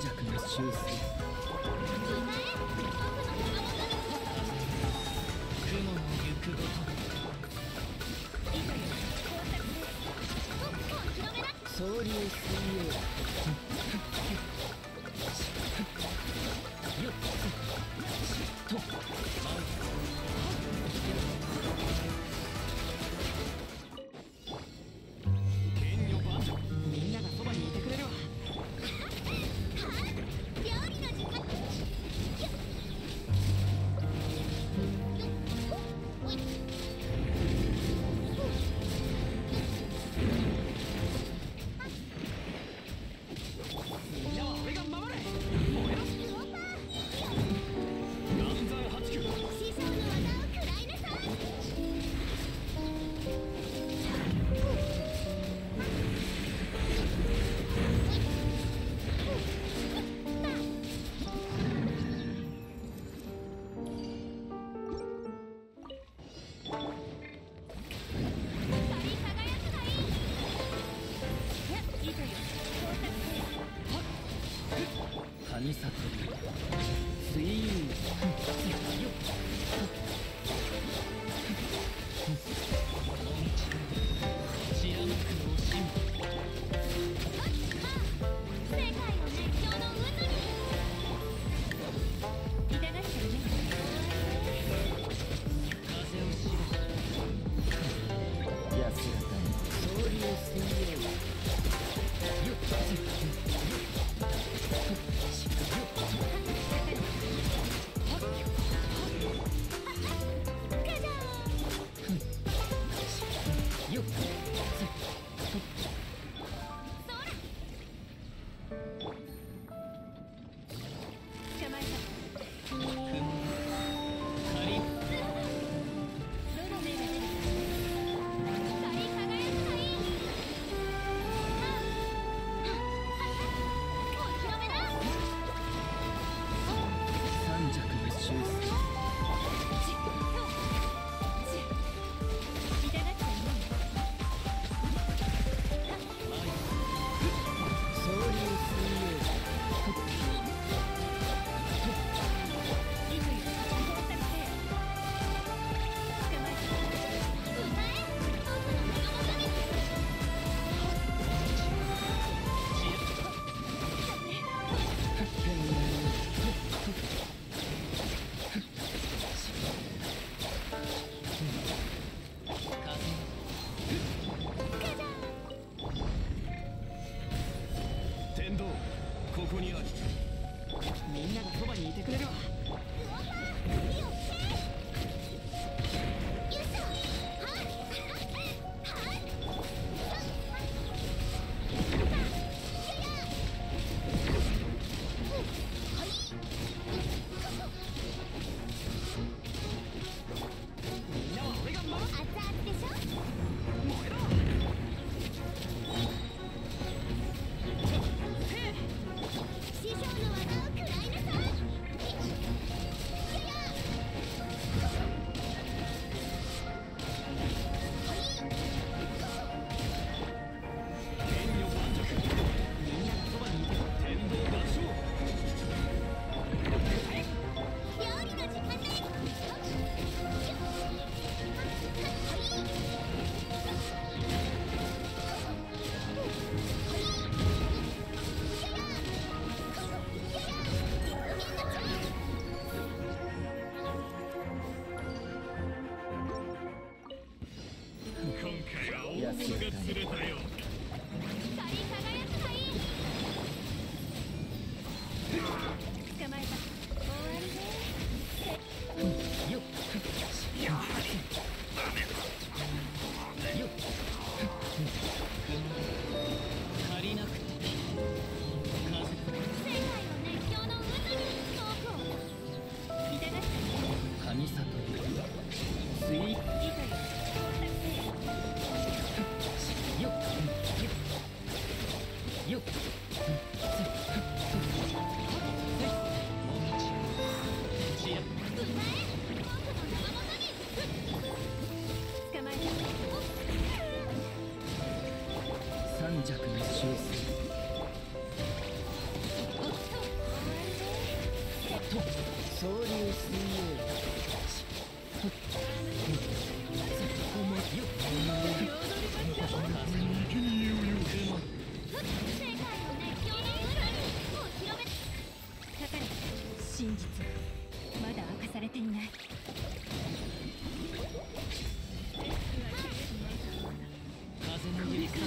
弱な修正。雲の行くごとく総流水泳とみんながそばにいてくれるわ。料理の時間。みんなは俺が守れ。燃やす。南山八九。師匠の技を食らいなさい。神里スイーよっれていない。風の指先。